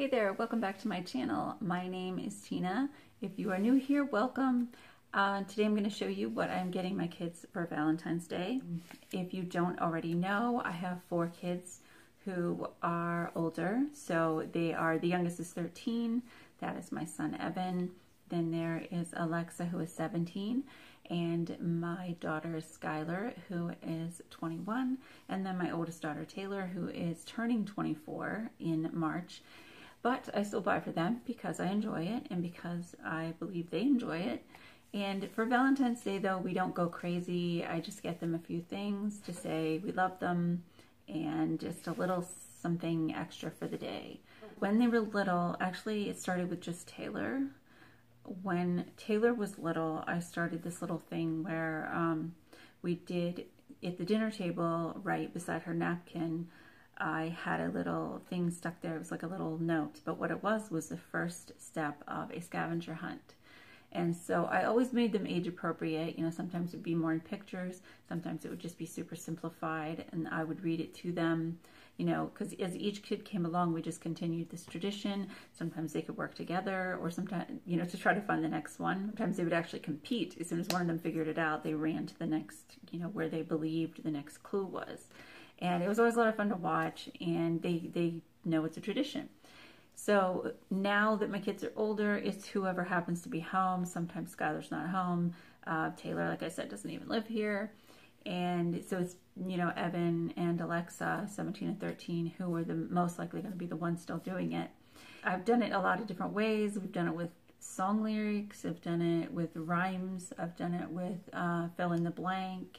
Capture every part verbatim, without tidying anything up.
Hey there, welcome back to my channel. My name is Tina. If you are new here, welcome. Uh, today I'm going to show you what I'm getting my kids for Valentine's Day. If you don't already know, I have four kids who are older. So they are, the youngest is thirteen, that is my son Evan. Then there is Alexa, who is seventeen, and my daughter Skylar, who is twenty-one, and then my oldest daughter Taylor, who is turning twenty-four in March. But I still buy for them because I enjoy it and because I believe they enjoy it. And for Valentine's Day, though, we don't go crazy. I just get them a few things to say we love them and just a little something extra for the day. When they were little, actually it started with just Taylor. When Taylor was little, I started this little thing where um, we did, at the dinner table, right beside her napkin, I had a little thing stuck there. It was like a little note, but what it was was the first step of a scavenger hunt. And so I always made them age appropriate. You know, sometimes it would be more in pictures, sometimes it would just be super simplified, and I would read it to them, you know, because as each kid came along, we just continued this tradition. Sometimes they could work together, or sometimes, you know, to try to find the next one. Sometimes they would actually compete. As soon as one of them figured it out, they ran to the next, you know, where they believed the next clue was. And it was always a lot of fun to watch, and they, they know it's a tradition. So now that my kids are older, it's whoever happens to be home. Sometimes Skylar's not home. Uh, Taylor, like I said, doesn't even live here. And so it's, you know, Evan and Alexa, seventeen and thirteen, who are the most likely going to be the ones still doing it. I've done it a lot of different ways. We've done it with song lyrics. I've done it with rhymes. I've done it with uh, fill in the blank.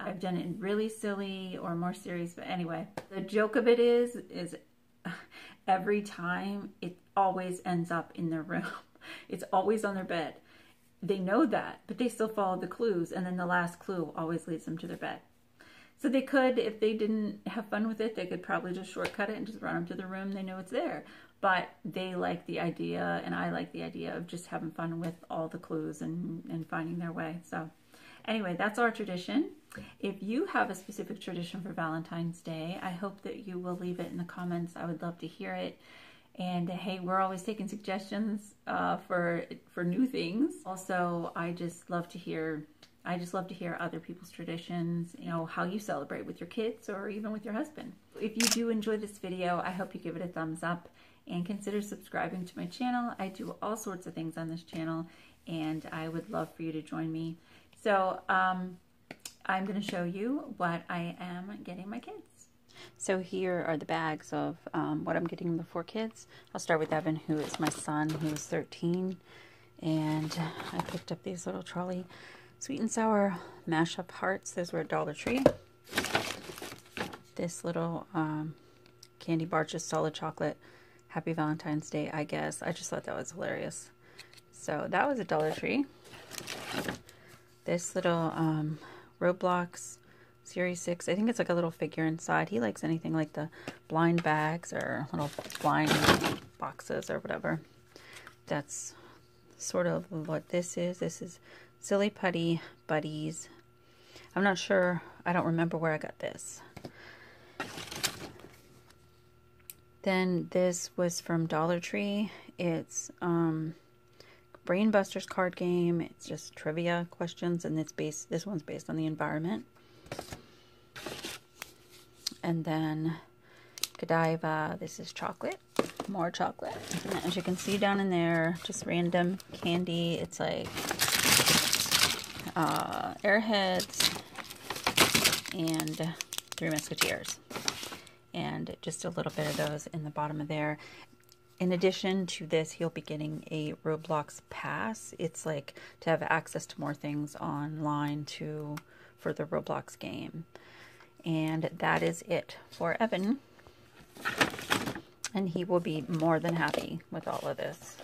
I've done it really silly or more serious, but anyway, the joke of it is, is every time it always ends up in their room. It's always on their bed. They know that, but they still follow the clues, and then the last clue always leads them to their bed. So they could, if they didn't have fun with it, they could probably just shortcut it and just run them to the room. They know it's there, but they like the idea, and I like the idea of just having fun with all the clues and, and finding their way. So anyway, that's our tradition. If you have a specific tradition for Valentine's Day, I hope that you will leave it in the comments. I would love to hear it. And hey, we're always taking suggestions uh, for for new things. Also, I just love to hear I just love to hear other people's traditions, you know, how you celebrate with your kids or even with your husband. If you do enjoy this video, I hope you give it a thumbs up and consider subscribing to my channel. I do all sorts of things on this channel, and I would love for you to join me. So, um, I'm going to show you what I am getting my kids. So here are the bags of um, what I'm getting the four kids. I'll start with Evan, who is my son, who's thirteen. And I picked up these little trolley sweet and sour mashup hearts. Those were at Dollar Tree. This little um, candy bar, just solid chocolate. Happy Valentine's Day, I guess. I just thought that was hilarious. So that was at Dollar Tree. This little um, Roblox Series six. I think it's like a little figure inside. He likes anything like the blind bags or little blind boxes or whatever. That's sort of what this is. This is Silly Putty Buddies. I'm not sure. I don't remember where I got this. Then this was from Dollar Tree. It's um... Brainbusters card game. It's just trivia questions, and it's based, this one's based on the environment. And then Godiva, this is chocolate, more chocolate. And as you can see down in there, just random candy. It's like uh, Airheads and Three Musketeers. And just a little bit of those in the bottom of there. In addition to this, he'll be getting a Roblox pass. It's like to have access to more things online to for the Roblox game. And that is it for Evan. And he will be more than happy with all of this.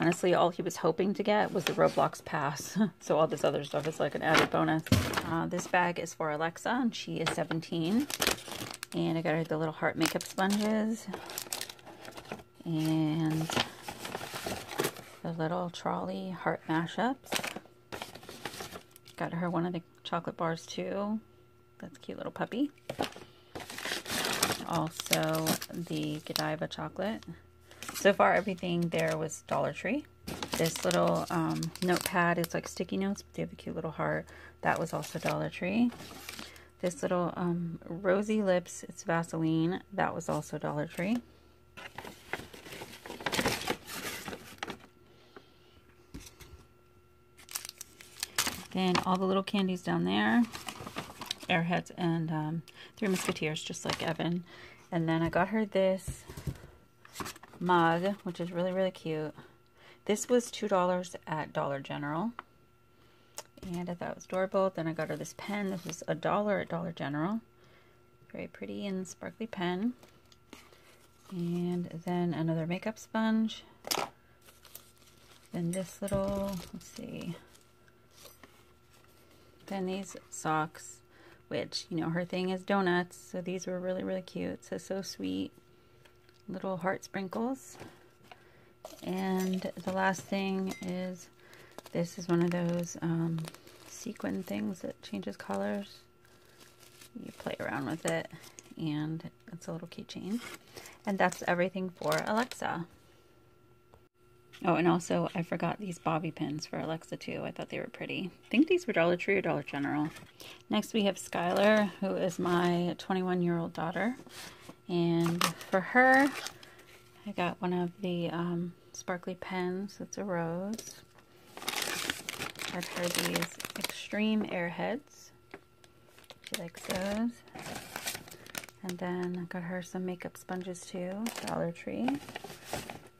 Honestly, all he was hoping to get was the Roblox pass. So all this other stuff is like an added bonus. Uh, this bag is for Alexa, and she is seventeen. And I got her the little heart makeup sponges and the little trolley heart mashups. Got her one of the chocolate bars too. That's a cute little puppy. also the Godiva chocolate. So far, everything there was Dollar Tree. This little um, notepad is like sticky notes, but they have a cute little heart. That was also Dollar Tree. This little um, rosy lips, it's Vaseline. That was also Dollar Tree. Then all the little candies down there, Airheads and um, Three Musketeers, just like Evan. And then I got her this mug, which is really, really cute. This was two dollars at Dollar General. And I thought it was adorable. Then I got her this pen. This was a dollar at Dollar General. Very pretty and sparkly pen. And then another makeup sponge. Then this little, let's see. Then these socks, which, you know, her thing is donuts. So these were really, really cute. So, so sweet. Little heart sprinkles. And the last thing is, this is one of those um, sequin things that changes colors. You play around with it, and it's a little keychain. And that's everything for Alexa. Oh, and also I forgot these bobby pins for Alexa too. I thought they were pretty. I think these were Dollar Tree or Dollar General. Next we have Skylar, who is my twenty-one-year-old daughter. And for her, I got one of the um, sparkly pens. It's a rose. I got her these Xtreme Airheads. She likes those. And then I got her some makeup sponges too, Dollar Tree.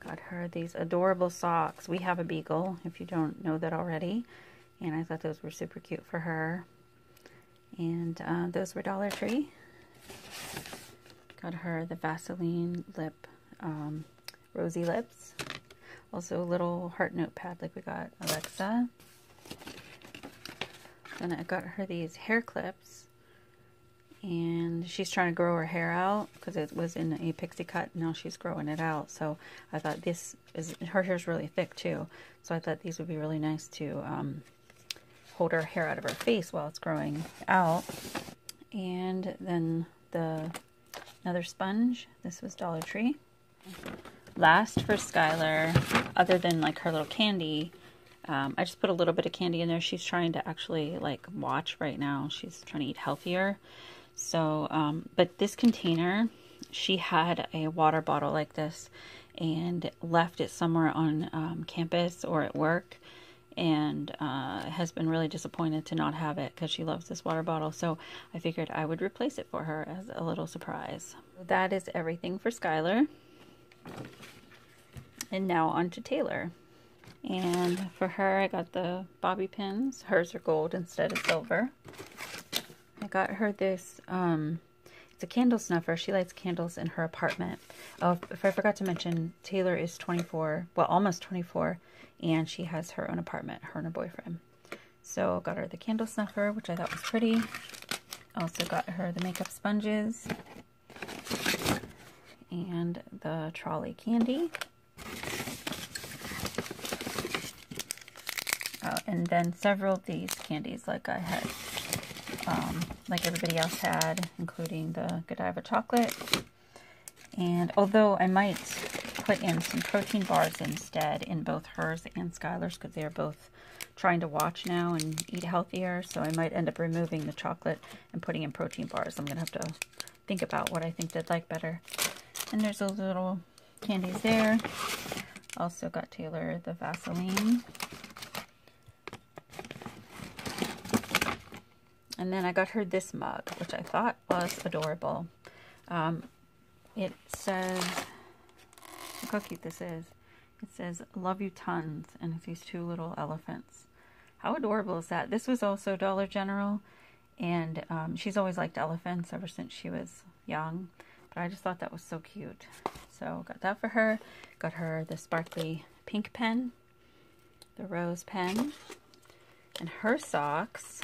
Got her these adorable socks. We have a beagle, if you don't know that already. And I thought those were super cute for her. And uh, those were Dollar Tree. Got her the Vaseline lip. Um, rosy lips. Also a little heart notepad like we got Alexa. Then I got her these hair clips. And she's trying to grow her hair out because it was in a pixie cut. Now she's growing it out. So I thought this is, her hair's really thick too. So I thought these would be really nice to um, hold her hair out of her face while it's growing out. And then the another sponge. This was Dollar Tree. Last for Skylar, other than like her little candy, um, I just put a little bit of candy in there. She's trying to actually like watch right now. She's trying to eat healthier. So, um, but this container, she had a water bottle like this and left it somewhere on um, campus or at work, and uh, has been really disappointed to not have it because she loves this water bottle. So I figured I would replace it for her as a little surprise. That is everything for Skylar. And now on to Taylor. And for her, I got the bobby pins. Hers are gold instead of silver. I got her this, um, it's a candle snuffer. She lights candles in her apartment. Oh, if I forgot to mention, Taylor is twenty-four, well, almost twenty-four, and she has her own apartment, her and her boyfriend. So got her the candle snuffer, which I thought was pretty. Also got her the makeup sponges. And the trolley candy. Oh, and then several of these candies like I had, um, like everybody else had, including the Godiva chocolate. And although I might put in some protein bars instead in both hers and Skylar's, because they're both trying to watch now and eat healthier, so I might end up removing the chocolate and putting in protein bars. I'm going to have to think about what I think they'd like better. And there's those little candies there. Also got Taylor the Vaseline. And then I got her this mug, which I thought was adorable. Um, it says, look how cute this is. It says, "Love you tons." And it's these two little elephants. How adorable is that? This was also Dollar General. And um, she's always liked elephants ever since she was young. But I just thought that was so cute. So got that for her. Got her the sparkly pink pen, the rose pen. And her socks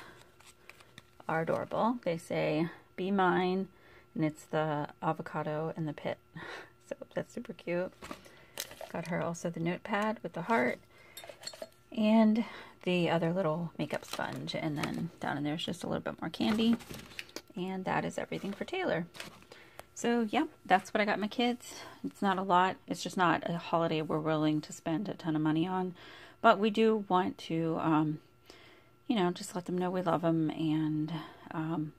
are adorable. They say, "Be mine." And it's the avocado and the pit. So that's super cute. Got her also the notepad with the heart. And the other little makeup sponge. And then down in there is just a little bit more candy. And that is everything for Taylor. So yeah, that's what I got my kids. It's not a lot. It's just not a holiday we're willing to spend a ton of money on. But we do want to, um, you know, just let them know we love them. And um,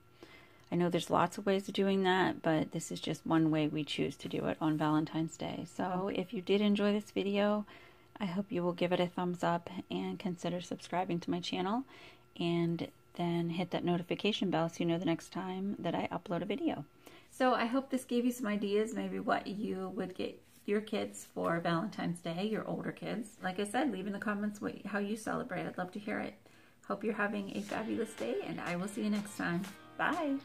I know there's lots of ways of doing that, but this is just one way we choose to do it on Valentine's Day. So if you did enjoy this video, I hope you will give it a thumbs up and consider subscribing to my channel. And then hit that notification bell so you know the next time that I upload a video. So I hope this gave you some ideas, maybe what you would get your kids for Valentine's Day, your older kids. Like I said, leave in the comments what, how you celebrate. I'd love to hear it. Hope you're having a fabulous day, and I will see you next time. Bye.